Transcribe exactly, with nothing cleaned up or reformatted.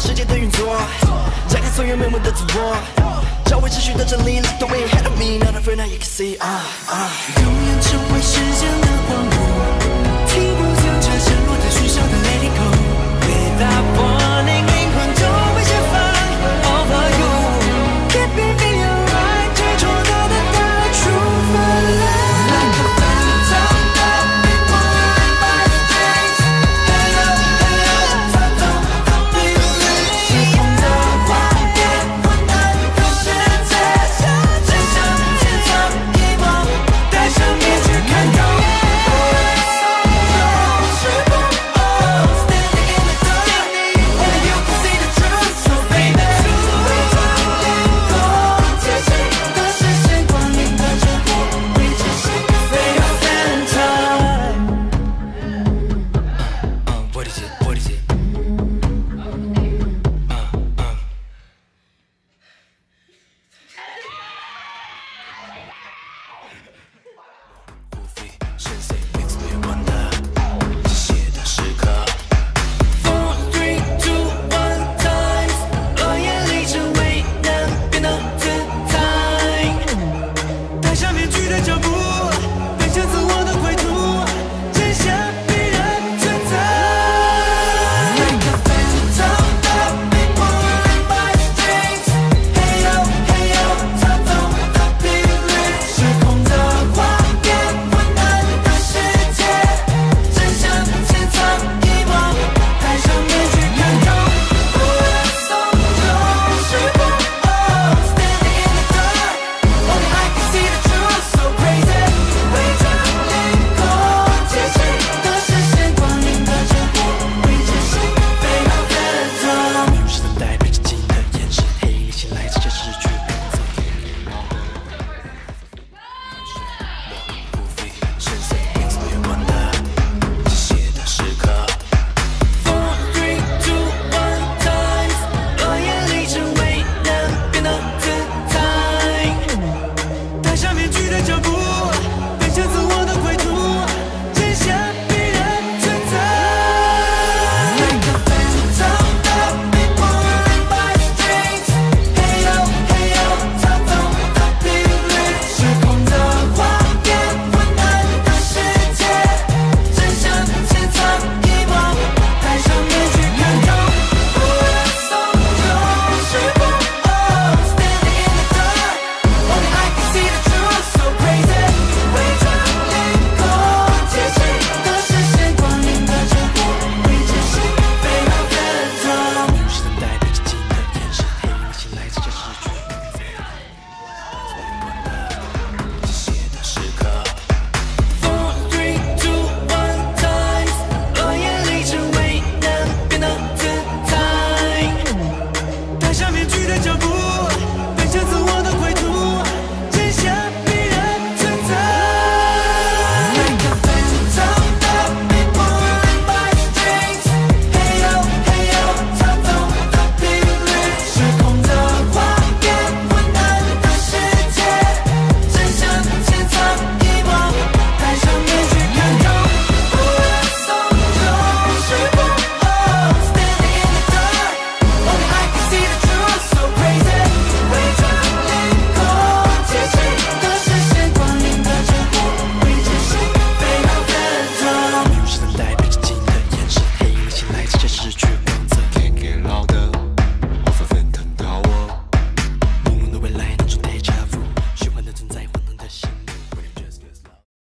到世界的运作，展开所有面目的突破，找回秩序的真理。Let the way ahead of me, not afraid now you can see. Ah ah， 永远成为时间的光幕。